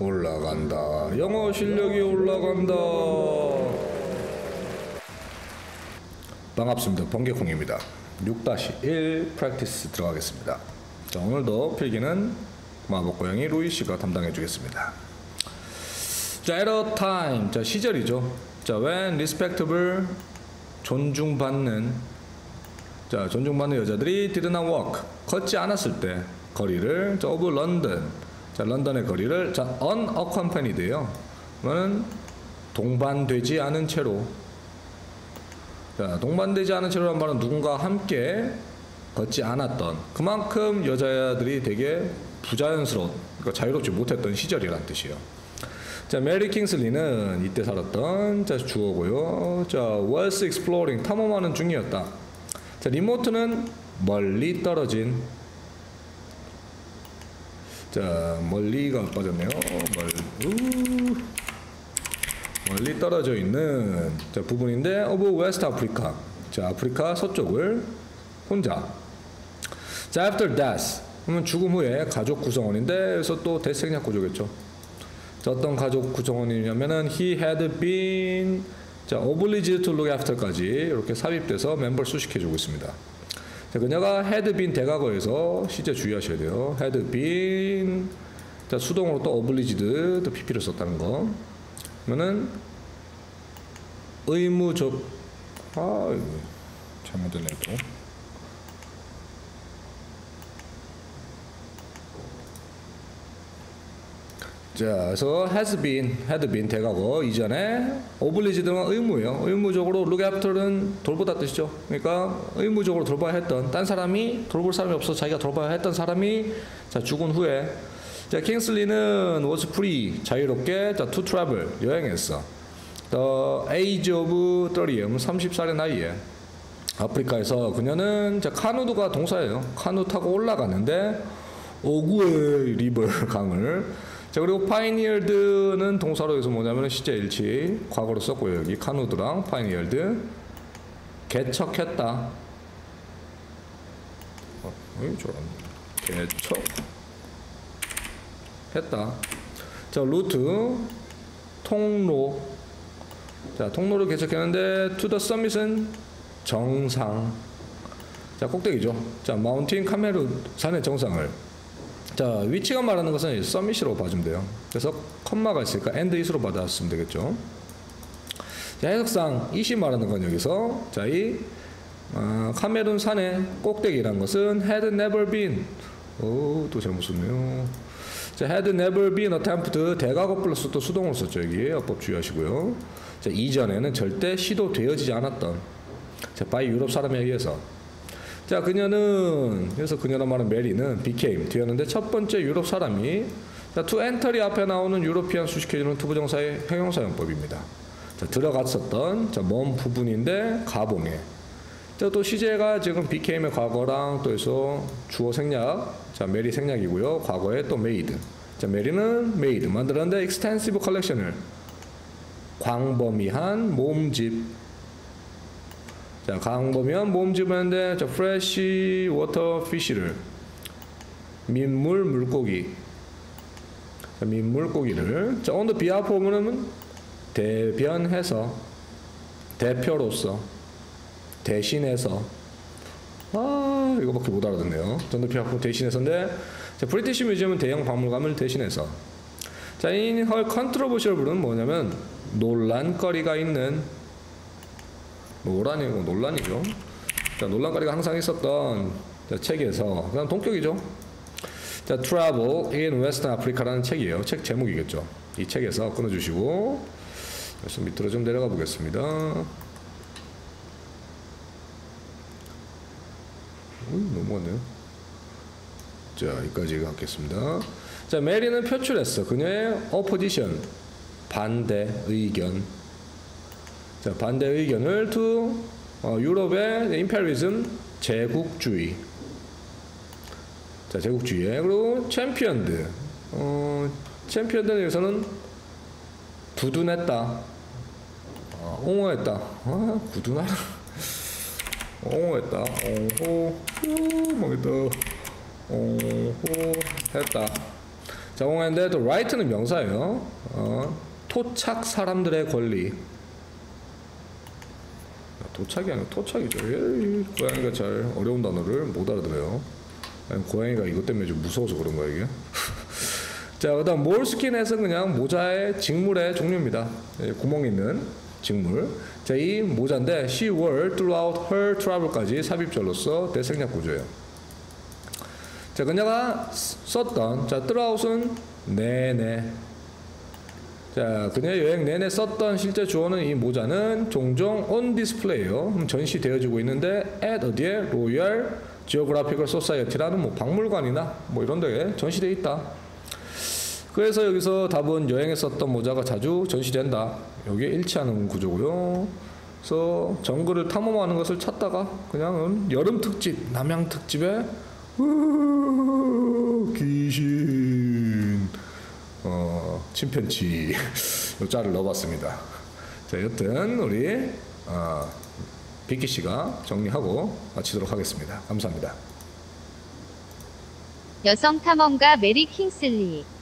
올라간다. 영어 실력이 올라간다. 반갑습니다. 번개콩입니다. 6-1 프랙티스 들어가겠습니다. 자, 오늘도 필기는 마법고양이 루이씨가 담당해 주겠습니다. 자, at a time. 자, 시절이죠. 자, when respectable, 존중받는, 자, 존중받는 여자들이 did not walk, 걷지 않았을 때 거리를, 자, of London, 자, 런던의 거리를, 자, unaccompanied예요. 그러면 동반되지 않은 채로, 자, 동반되지 않은 채로란 말은 누군가 함께 걷지 않았던, 그만큼 여자들이 되게 부자연스러운, 그러니까 자유롭지 못했던 시절이란 뜻이에요. 자, 메리 킹슬리는 이때 살았던, 자, 주어고요. 자, was exploring, 탐험하는 중이었다. 자, 리모트는 멀리 떨어진, 자, 멀리가 빠졌네요. 멀리 떨어져 있는, 자, 부분인데 of West Africa, 자, 아프리카 서쪽을 혼자. 자, after death, 그러면 죽음 후에 가족 구성원인데, 그래서 또 death 생략 구조겠죠. 자, 어떤 가족 구성원이냐면은 he had been, 자, obliged to look after까지 이렇게 삽입돼서 멤버 수식해주고 있습니다. 자, 그녀가 had been 대과거에서 시제 주의하셔야 돼요. had been, 자, 수동으로 또 obliged, 또 pp를 썼다는 거. 그러면은 의무적, 아, 잘못했네 또. 자, 그래서 has been, had been 대과거 이전에 obliged는 의무예요. 의무적으로 look after는 돌보다 뜻이죠. 그러니까 의무적으로 돌봐야 했던, 딴 사람이 돌볼 사람이 없어 자기가 돌봐야 했던 사람이, 자, 죽은 후에, 자, 킹슬리는 was free, 자유롭게, 자, to travel, 여행했어. The age of 30, 30살의 나이에 아프리카에서. 그녀는, 자, 카누드가 동사예요. 카누 타고 올라갔는데 오구의 리버 강을. 자, 그리고 파이니얼드는 동사로 해서 뭐냐면 시제 일치 과거로 썼고요. 여기 카누드랑 파이니얼드. 개척했다. 개척했다. 자, 루트, 통로. 자, 통로를 개척했는데 to the summit은 정상. 자, 꼭대기죠. 자, 마운틴 카메룬 산의 정상을. 자, 위치가 말하는 것은 서밋으로 봐주면 돼요. 그래서 컴마가 있으니까 and is로 받았으면 되겠죠. 자, 해석상 is이 말하는 건 여기서, 자, 이 카메룬 산의 꼭대기란 것은 had never been, 또 잘못 썼네요. 자, had never been attempted, 대과거 플러스 또 수동으로 썼죠. 여기 어법 주의하시고요. 자, 이전에는 절대 시도되어지지 않았던, 자, by 유럽 사람에 의해서. 자, 그녀는, 그래서 그녀란 말은 메리는 became, 되었는데 첫 번째 유럽 사람이, 자, to enter이 앞에 나오는 유로피안 수식해주는 투부정사의 형용사용법입니다. 자, 들어갔었던, 자, 먼 부분인데 가봉에. 자, 또 시제가 지금 became의 과거랑 또 해서 주어 생략, 자, 메리 생략이고요. 과거에 또 made. 자, 메리는 made 만들었는데 extensive collection을, 광범위한 몸집. 자, 광범위한 몸집인데, 자, fresh water fish를, 민물 물고기, 자, 민물고기를, 자, on the behalf of는 대변해서, 대표로서, 대신해서. 아, 이거밖에 못 알아듣네요. on the behalf of 대신해서인데, 자, British Museum은 대형 박물관을 대신해서. 자, in her controversial은 뭐냐면 논란거리가 있는, 뭐라니고 논란이죠. 자, 논란거리가 항상 있었던, 자, 책에서, 그냥 동격이죠. 자, Travel in West Africa라는 책이에요. 책 제목이겠죠. 이 책에서 끊어주시고, 그래서 밑으로 좀 내려가 보겠습니다. 넘어갔네요. 자, 여기까지 가겠습니다. 자, 메리는 표출했어. 그녀의 opposition, 반대 의견. 자, 반대 의견을 to 유럽의 imperialism, 제국주의. 자, 제국주의에. 그리고 championed, championed는 여기서는 두둔했다, 옹호했다. 아, 두둔하라. 옹호했다. 옹호, 옹호했다. 자공했는데 또 right는 명사예요. 토착 사람들의 권리. 도착이 아니고 토착이죠. 에이, 고양이가 잘 어려운 단어를 못 알아들어요. 아니, 고양이가 이것 때문에 좀 무서워서 그런 거야 이게. 자, 그 다음 몰스킨에서는 그냥 모자의 직물의 종류입니다. 예, 구멍이 있는 직물. 자, 이 모자인데 she wore throughout her travel까지 삽입절로서 대생략 구조예요. 자, 그녀가 썼던, 자, throughout은 내내. 자, 그녀의 여행 내내 썼던 실제 주어는 이 모자는 종종 on display예요. 전시되어지고 있는데 at 어디에? Royal Geographical Society라는 뭐 박물관이나 뭐 이런 데에 전시되어 있다. 그래서 여기서 답은 여행에 썼던 모자가 자주 전시된다. 여기에 일치하는 구조고요. 그래서 정글을 탐험하는 것을 찾다가 그냥은 여름 특집, 남양 특집에 귀신, 침팬치 요자를 넣어봤습니다. 자, 여튼 우리 비키씨가 정리하고 마치도록 하겠습니다. 감사합니다. 여성 탐험가 메리 킹슬리.